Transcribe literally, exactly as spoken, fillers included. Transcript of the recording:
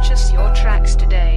purchase your tracks today.